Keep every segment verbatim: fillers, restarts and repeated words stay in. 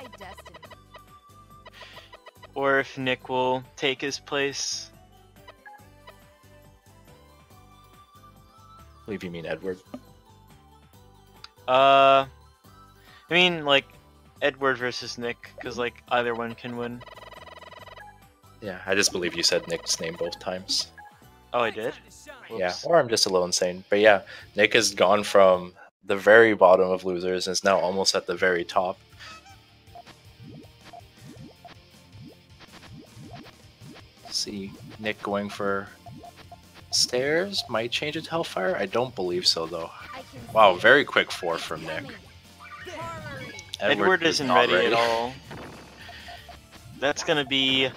by destiny. Or if Nick will take his place. I believe you mean Edward. Uh, I mean, like, Edward versus Nick, because, like, either one can win. Yeah, I just believe you said Nick's name both times. Oh, I did? Whoops. Yeah, or I'm just a little insane. But yeah, Nick has gone from the very bottom of losers and is now almost at the very top. See, Nick going for... stairs might change it to Hellfire? I don't believe so, though. Wow, very quick four from Nick. Edward, Edward isn't ready, ready at all. That's gonna be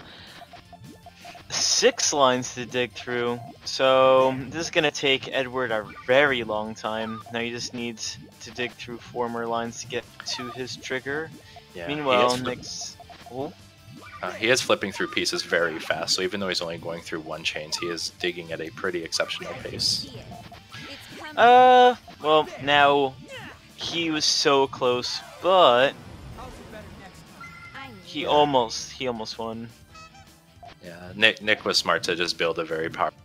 six lines to dig through. So this is gonna take Edward a very long time. Now he just needs to dig through four more lines to get to his trigger. Yeah, meanwhile, Nick's... Oh. Uh, he is flipping through pieces very fast, so even though he's only going through one chains, he is digging at a pretty exceptional pace. Uh, well, now, he was so close, but he almost, he almost won. Yeah, Nick, Nick was smart to just build a very powerful,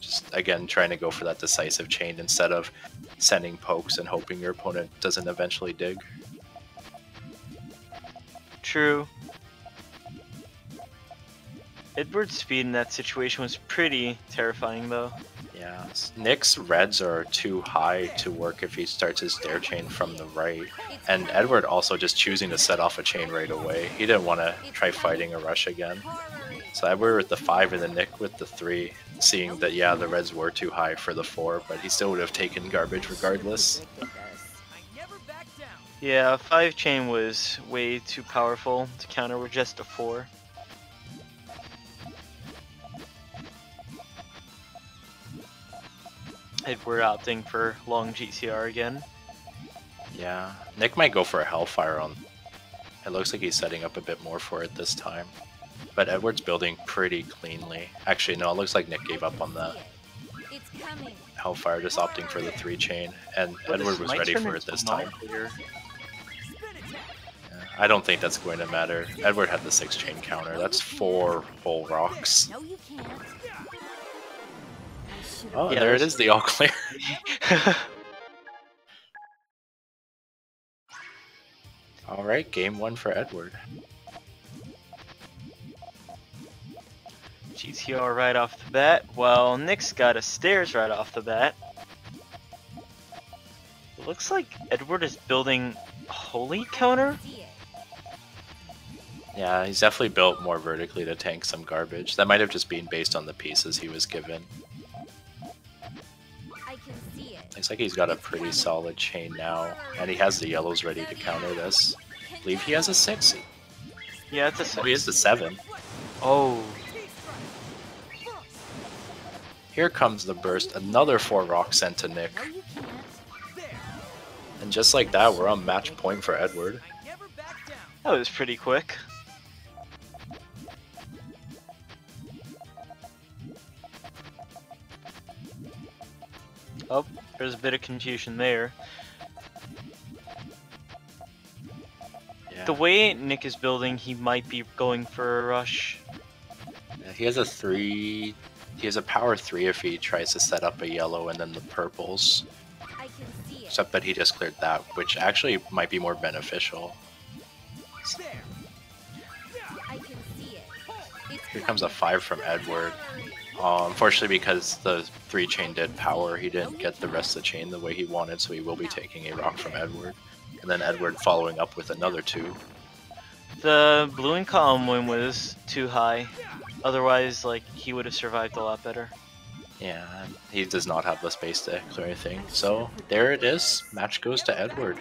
just, again, trying to go for that decisive chain instead of sending pokes and hoping your opponent doesn't eventually dig. True. Edward's speed in that situation was pretty terrifying, though. Yeah, Nick's reds are too high to work if he starts his dare chain from the right. And Edward also just choosing to set off a chain right away. He didn't want to try fighting a rush again. So Edward with the five and then Nick with the three, seeing that, yeah, the reds were too high for the four, but he still would have taken garbage regardless. Yeah, five chain was way too powerful to counter with just a four. If we're opting for long G C R again. Yeah, Nick might go for a Hellfire on. It looks like he's setting up a bit more for it this time. But Edward's building pretty cleanly. Actually, no, it looks like Nick gave up on that. Hellfire just opting for the three chain, and well, Edward was ready for it this time. Yeah, I don't think that's going to matter. Edward had the six chain counter. That's four whole rocks. No, you can't. Oh, yeah, there it is, the all clear. Alright, game one for Edward. G T R right off the bat, while Nick's got a stairs right off the bat. It looks like Edward is building a holy counter? Yeah, he's definitely built more vertically to tank some garbage. That might have just been based on the pieces he was given. Looks like he's got a pretty solid chain now, and he has the yellows ready to counter this. I believe he has a six. Yeah, it's a six. Oh, he has a seven. Oh. Here comes the burst, another four rock sent to Nick. And just like that, we're on match point for Edward. That was pretty quick. Oh, there's a bit of confusion there. Yeah. The way Nick is building, he might be going for a rush. Yeah, he has a three. He has a power three if he tries to set up a yellow and then the purples. I can see it. Except that he just cleared that, which actually might be more beneficial. There. I can see it. It's Here comes a five from Edward. Uh, unfortunately, because the three chain did power, he didn't get the rest of the chain the way he wanted, so he will be taking a rock from Edward. And then Edward following up with another two. The blue and column win was too high. Otherwise, like, he would have survived a lot better. Yeah, he does not have the space to clear anything. So, there it is. Match goes to Edward.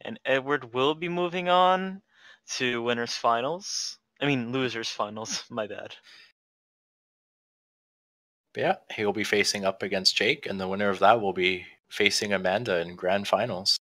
And Edward will be moving on to winner's finals. I mean, loser's finals. My bad. But yeah, he'll be facing up against Jake, and the winner of that will be facing Amanda in grand finals.